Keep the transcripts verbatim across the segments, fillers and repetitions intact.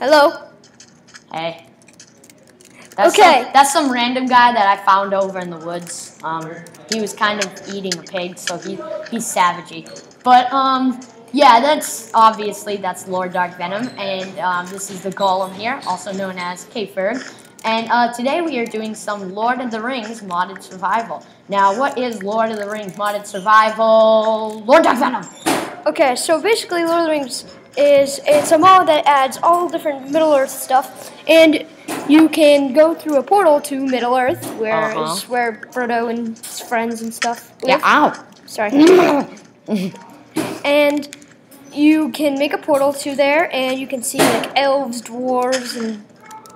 Hello. Hey. That's okay. Some, that's some random guy that I found over in the woods. Um, he was kind of eating a pig, so he he's savagey. But um, yeah, that's obviously that's Lord Dark Venom, and um, this is the Golem here, also known as Kferg. And uh, today we are doing some Lord of the Rings modded survival. Now, what is Lord of the Rings modded survival? Lord Dark Venom. Okay, so basically, Lord of the Rings is it's a mod that adds all different Middle-earth stuff, and you can go through a portal to Middle-earth, where uh-huh. is where Frodo and his friends and stuff live. Yeah, ow. Sorry. And you can make a portal to there, and you can see like elves, dwarves, and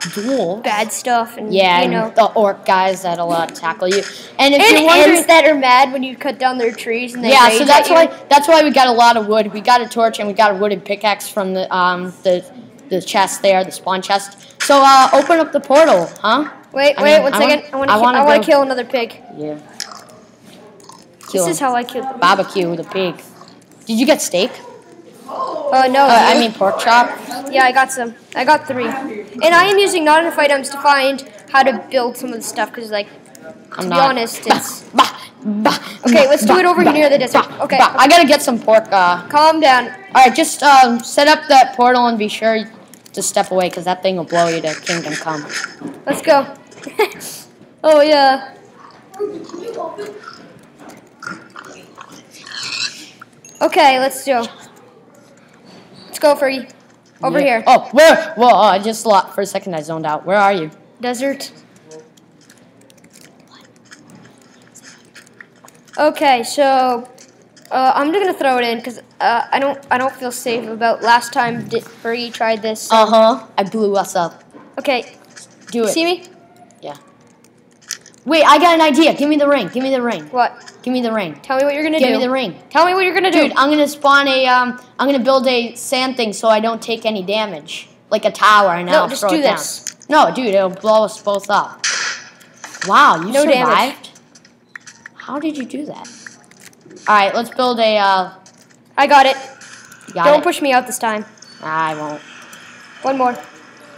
dwarves? Bad stuff, and yeah, you know and the orc guys that'll uh, tackle you. And if and you're wondering that are mad when you cut down their trees, and they yeah, so that's why you. that's why we got a lot of wood. We got a torch and we got a wooden pickaxe from the um the the chest there, the spawn chest. So uh, open up the portal, huh? Wait, I wait, mean, one I second. Want, I want to I want to kill another pig. Yeah. Kill this him. Is how I kill them. Barbecue the pig. Did you get steak? Oh uh, no! Uh, I mean pork chop. Yeah, I got some. I got three, and I am using not enough items to find how to build some of the stuff because, like, I'm to not. be honest, it's. Bah, bah, bah, okay, let's bah, do it over bah, here near the desert. Bah, okay, bah. I gotta get some pork. Uh, Calm down. All right, just um, set up that portal and be sure to step away because that thing will blow you to Kingdom Come. Let's go. Oh yeah. Okay, let's do. Go for you. Over yeah. here. Oh, where? Well, I uh, just lost for a second. I zoned out. Where are you? Desert. Okay, so uh, I'm just gonna throw it in because uh, I don't, I don't feel safe about last time. Bree tried this. So. Uh huh. I blew us up. Okay. Do it. See me? Yeah. Wait, I got an idea. Give me the ring. Give me the ring. What? Give me the ring. Tell me what you're gonna Give do. Give me the ring. Tell me what you're gonna Dude, do. Dude, I'm gonna spawn a, um, I'm gonna build a sand thing so I don't take any damage. Like a tower and no, I'll throw it down. No, just do this. No, dude, it'll blow us both up. Wow, you no survived? Damage. How did you do that? Alright, let's build a, uh... I got it. You got don't it? push me out this time. I won't. One more.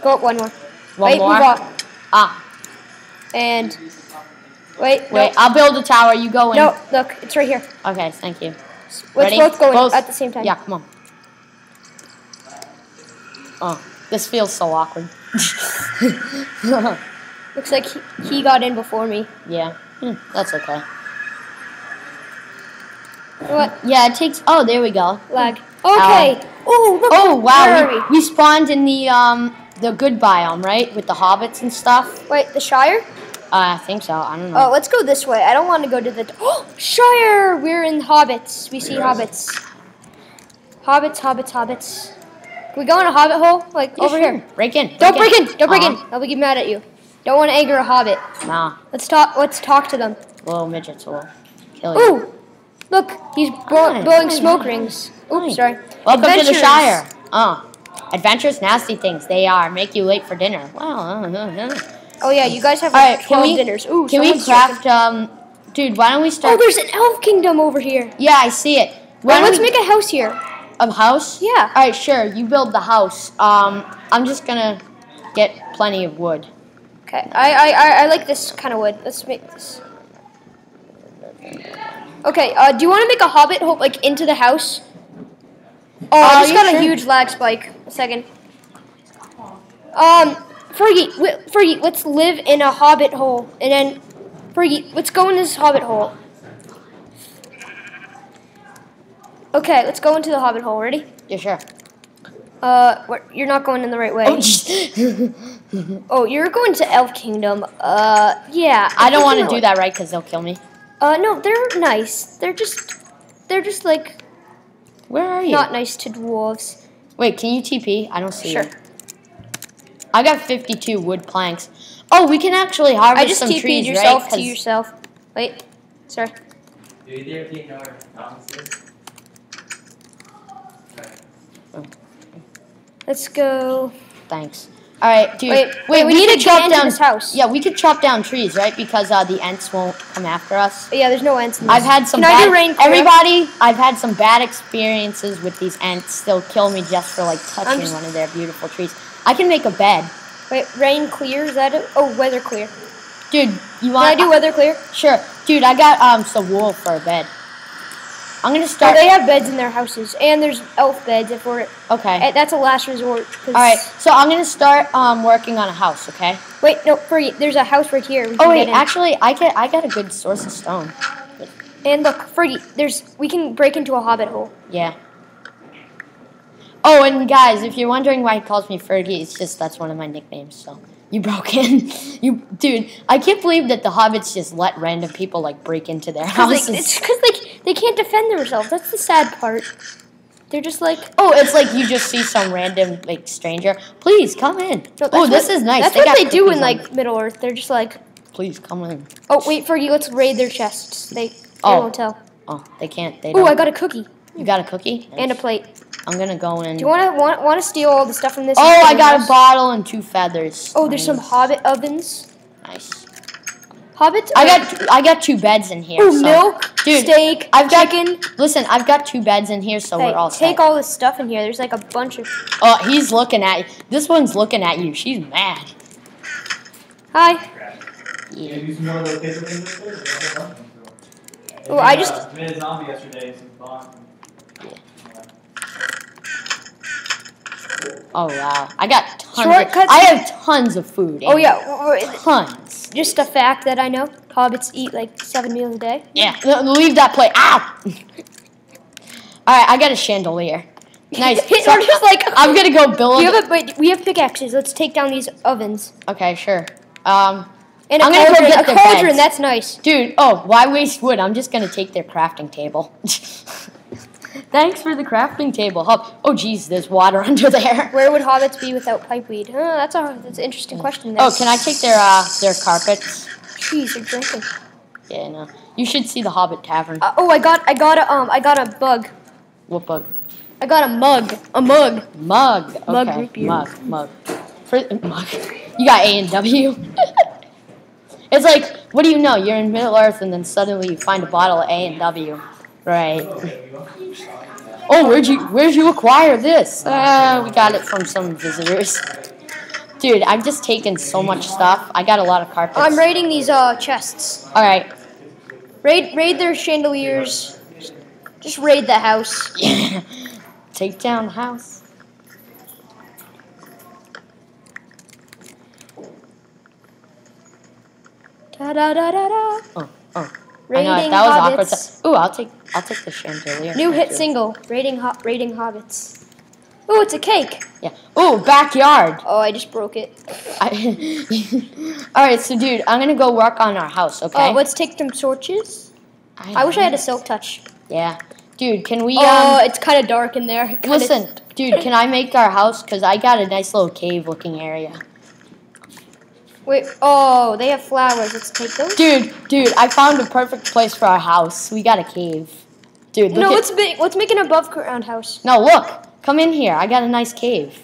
Go up one more. One Wait, more? Move up. Ah. And... Wait, wait! No. I'll build a tower. You go in. No, look, it's right here. Okay, thank you. Let's Ready? both go in both. at the same time. Yeah, come on. Oh, this feels so awkward. Looks like he, he got in before me. Yeah, mm, that's okay. What? Yeah, it takes. Oh, there we go. Lag. Okay. Um, oh, look. Oh, wow. Where are we? We spawned in the um the good biome, right, with the hobbits and stuff. Wait, the Shire. Uh, I think so. I don't know. Oh, let's go this way. I don't want to go to the... Oh, Shire! We're in hobbits. We see yes. hobbits. Hobbits, hobbits, hobbits. Can we go in a hobbit hole? Like, yeah, over sure. here. Break in. Break don't in. break in. Don't break uh-huh. in. I'll be mad at you. Don't want to anger a hobbit. Nah. Let's talk Let's talk to them. Little midgets will kill you. Ooh! Look, he's blowing Hi. smoke Hi. rings. Oops, Hi. sorry. Welcome Adventures. to the Shire. Oh. Adventures, nasty things. They are. Make you late for dinner. Wow. Oh yeah, you guys have like right, twelve can we, dinners. Ooh, can we craft? Checking. Um, dude, why don't we start? Oh, there's an elf kingdom over here. Yeah, I see it. Why well, let's we... make a house here. A house? Yeah. All right, sure. You build the house. Um, I'm just gonna get plenty of wood. Okay. I I I like this kind of wood. Let's make this. Okay. Uh, do you want to make a hobbit hole like into the house? Oh, uh, I just got sure? a huge lag spike. A second. Um. Fergie, Fergie, let's live in a hobbit hole, and then, Fergie, let's go in this hobbit hole. Okay, let's go into the hobbit hole. Ready? Yeah, sure. Uh, what, you're not going in the right way. Oh, oh you're going to Elf Kingdom. Uh, yeah. I, I don't want to do that, right? Because they'll kill me. Uh, no, they're nice. They're just, they're just like. Where are you? Not nice to dwarves. Wait, can you T P? I don't see sure. you. I got fifty-two wood planks. Oh, we can actually harvest I just some T P'd trees, yourself right? to yourself. Wait, sorry. Let's go. Thanks. All right, dude. Wait, wait, wait we, we need to chop down this house. Yeah, we could chop down trees, right? Because uh, the ants won't come after us. But yeah, there's no ants. In this. I've had some. Can bad, I do rain everybody, I've had some bad experiences with these ants. They'll kill me just for like touching just, one of their beautiful trees. I can make a bed. Wait, rain clear? Is that it? Oh, weather clear. Dude, you want? Can I do weather clear? Sure. Dude, I got um some wool for a bed. I'm gonna start. Oh, they have beds in their houses, and there's elf beds if we're okay. That's a last resort. All right, so I'm gonna start um working on a house. Okay. Wait, no, for there's a house right here. We can oh wait, actually, I get I got a good source of stone. And look, Fergie, there's we can break into a hobbit hole. Yeah. Oh, and guys, if you're wondering why he calls me Fergie, it's just that's one of my nicknames. So you broke in, you dude. I can't believe that the hobbits just let random people like break into their houses. Like, it's because like they can't defend themselves. That's the sad part. They're just like oh, it's like you just see some random like stranger. Please come in. No, oh, this what, is nice. That's they what they do in like Middle-earth. They're just like please come in. Oh wait, Fergie, let's raid their chests. They, they oh. won't tell. Oh, they can't. They. Oh, I got a cookie. You got a cookie and a plate. I'm gonna go in. Do you wanna want want to steal all the stuff from this? Oh, I got a bottle and two feathers. Oh, there's nice. Some hobbit ovens. Nice. Hobbit. I got I got two beds in here. Ooh, so. Milk, dude, steak, I've chicken. Got, listen, I've got two beds in here, so hey, we're all set. Take all this stuff in here. There's like a bunch of. Oh, uh, he's looking at you. This one's looking at you. She's mad. Hi. Yeah. Oh, I just. I made a zombie yesterday. Oh wow! I got tons. Shortcuts. Of, I have tons of food. Oh yeah, tons. Just a fact that I know: hobbits eat like seven meals a day. Yeah, leave that plate. Ow! All right, I got a chandelier. Nice. So we're just like I'm gonna go build. You have a, wait, we have pickaxes. Let's take down these ovens. Okay, sure. Um, and I'm gonna cauldron, go get a cauldron. That's nice, dude. Oh, why waste wood? I'm just gonna take their crafting table. Thanks for the crafting table. Oh, geez, there's water under there. Where would hobbits be without pipeweed? Oh, that's a that's an interesting question. There. Oh, can I take their uh their carpets? Jeez, they're drinking. Yeah, no. You should see the Hobbit Tavern. Uh, oh, I got I got a um I got a bug. What bug? I got a mug. A mug. Mug. Okay. Mug. Root beer. Mug. Mug. For, mug. You got A and W. It's like, what do you know? You're in Middle-earth, and then suddenly you find a bottle of A and W. Right. Oh, where'd you where'd you acquire this? Uh, we got it from some visitors. Dude, I've just taken so much stuff. I got a lot of carpets. I'm raiding these uh chests. All right. Raid raid their chandeliers. Just raid the house. Yeah. Take down the house. Da da da da da. Oh oh. Raiding I know, that was hobbits. Awkward. Ooh, I'll take, I'll take the chandelier. New hit single, raiding, ho raiding hobbits. Ooh, it's a cake. Yeah. Ooh, backyard. Oh, I just broke it. I, all right, so dude, I'm gonna go work on our house. Okay. Oh, uh, let's take some torches. I, I wish I had a silk touch. Yeah, dude, can we? Oh, um, it's kind of dark in there. Kinda listen, dude, can I make our house? Cause I got a nice little cave-looking area. Wait, oh, they have flowers. Let's take those. Dude, dude, I found a perfect place for our house. We got a cave. Dude, look no, let's, make, let's make an above-ground house. No, look. Come in here. I got a nice cave.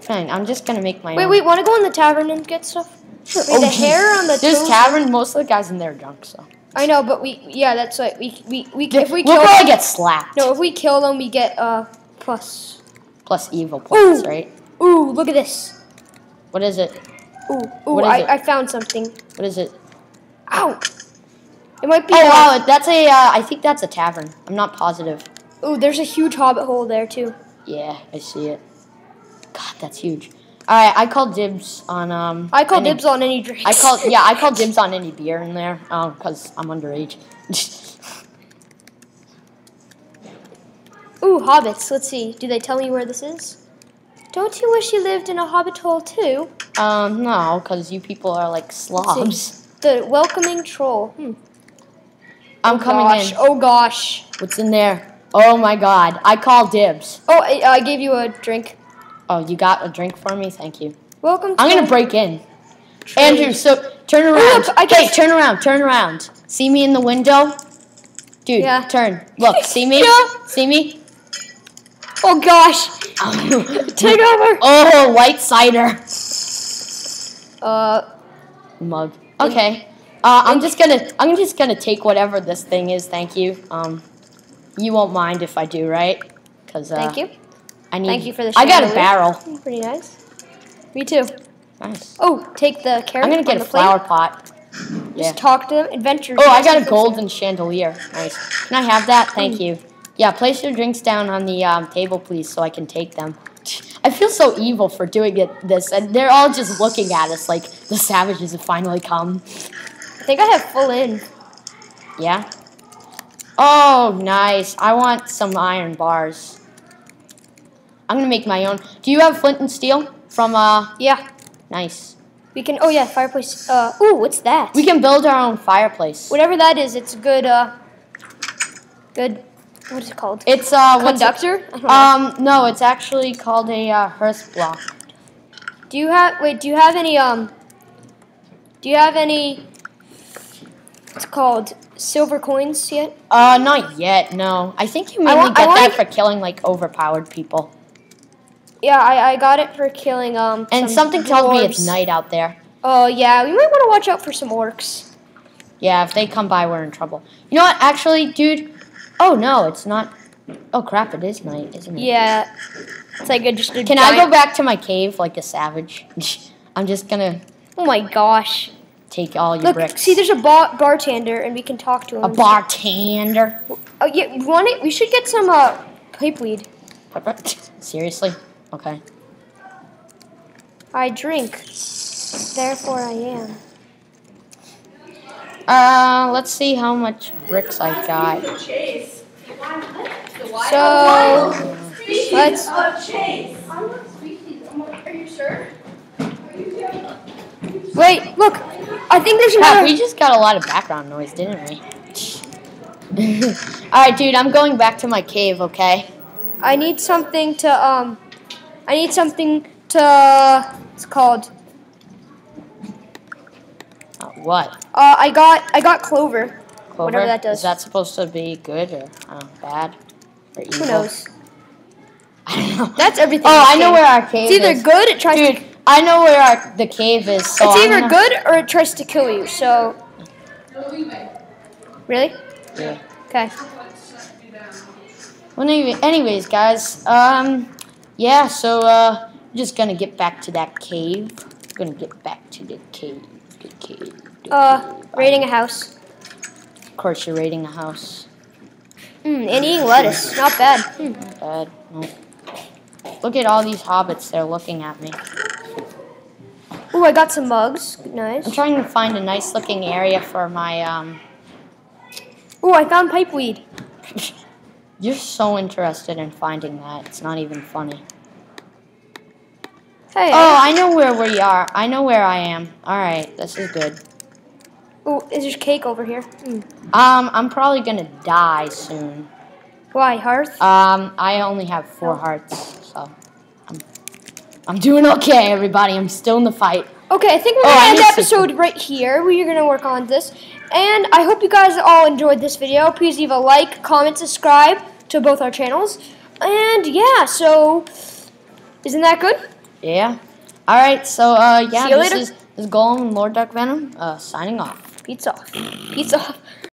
Fine, I'm just going to make my wait, own. Wait, wait, want to go in the tavern and get stuff? Sure. Wait, oh, the geez. Hair on the There's tavern. Most of the guys in there are drunk, so. I know, but we, yeah, that's right. We, we, we, the, if we we'll kill probably them, get slapped. No, if we kill them, we get uh, plus. Plus evil points, ooh. Right? Ooh, look at this. What is it? Ooh, ooh, I, I found something. What is it? Ow! It might be. Oh, wow, that's a, uh, I think that's a tavern. I'm not positive. Ooh, there's a huge hobbit hole there, too. Yeah, I see it. God, that's huge. All right, I call dibs on, um. I call any, dibs on any drinks. I call, yeah, I call dibs on any beer in there, um, because I'm underage. Ooh, hobbits. Let's see. Do they tell me where this is? Don't you wish you lived in a hobbit hole, too? Um, no, because you people are like slobs. The welcoming troll. Hmm. I'm oh coming gosh. in. Oh, gosh. What's in there? Oh, my God. I call dibs. Oh, I, I gave you a drink. Oh, you got a drink for me? Thank you. Welcome to I'm going to break in. Trade. Andrew, so turn around. Look, I hey, turn around. Turn around. See me in the window? Dude, yeah. Turn. Look, see me? Yeah. See me? Oh, gosh. Take over. Oh, white cider. Uh, mug. Okay. Uh, I'm just gonna, I'm just gonna take whatever this thing is. Thank you. Um, you won't mind if I do, right? Cause uh, thank you. I need. Thank you for the chandelier. I got a barrel. Pretty nice. Me too. Nice. Oh, take the carrot. I'm gonna get a flower pot. Just yeah. talk to them. Adventure. Oh, I got a golden chandelier. Nice. Can I have that? Thank mm. you. Yeah, place your drinks down on the um, table, please, so I can take them. I feel so evil for doing it this, and they're all just looking at us like the savages have finally come. I think I have full in. Yeah? Oh, nice. I want some iron bars. I'm going to make my own. Do you have flint and steel from, uh... yeah. Nice. We can... oh, yeah, fireplace. Uh, ooh, what's that? We can build our own fireplace. Whatever that is, it's good, uh... good... what is it called? It's uh, conductor. It? Um, no, it's actually called a uh, hearth block. Do you have? Wait, do you have any? Um, do you have any? It's called silver coins yet? Uh, not yet. No, I think you mainly get that for killing like overpowered people. Yeah, I I got it for killing um. And some something tells me it's night out there. Oh uh, yeah, we might want to watch out for some orcs. Yeah, if they come by, we're in trouble. You know what? Actually, dude. Oh no, it's not. Oh crap, it is night, isn't it? Yeah. It's like a, just a Can giant... I go back to my cave like a savage? I'm just gonna. Oh my gosh. Take all your Look, bricks. See, there's a bar bartender, and we can talk to him. A bartender? Oh yeah, we want it. We should get some uh, pipeweed. Seriously? Okay. I drink, therefore I am. Uh, let's see how much bricks I got. So, let's... wait, look! I think there's another... we just got a lot of background noise, didn't we? Alright, dude, I'm going back to my cave, okay? I need something to, um... I need something to... it's called... what? Uh, I got I got clover. Clover. Whatever that does. Is that supposed to be good or uh, bad? Or evil? Who knows? I don't know. That's everything. Oh, I know where our cave is. It's either good. It tries. Dude, I know where our, the cave is. So it's either good or it tries to kill you. So. Really? Yeah. Okay. Well, anyway, anyways, guys. Um, yeah. So, uh, I'm just gonna get back to that cave. I'm gonna get back to the cave. The cave. Uh, raiding a house. Of course you're raiding a house. Mm, and eating lettuce. Not bad. Mm. Not bad. No. Look at all these hobbits. They're looking at me. Ooh, I got some mugs. Nice. I'm trying to find a nice looking area for my, um... ooh, I found pipeweed. You're so interested in finding that. It's not even funny. Hey. Oh, I know where we are. I know where I am. Alright, this is good. Oh, is there cake over here? Mm. Um, I'm probably gonna die soon. Why, hearth? Um, I only have four oh. hearts, so... I'm, I'm doing okay, everybody. I'm still in the fight. Okay, I think we're oh, gonna I end the episode to... right here. We're gonna work on this. And I hope you guys all enjoyed this video. Please leave a like, comment, subscribe to both our channels. And yeah, so... isn't that good? Yeah. All right. So, uh, yeah, this is, this is TheGolem and Lord Dark Venom uh, signing off. Pizza off. Pizza off.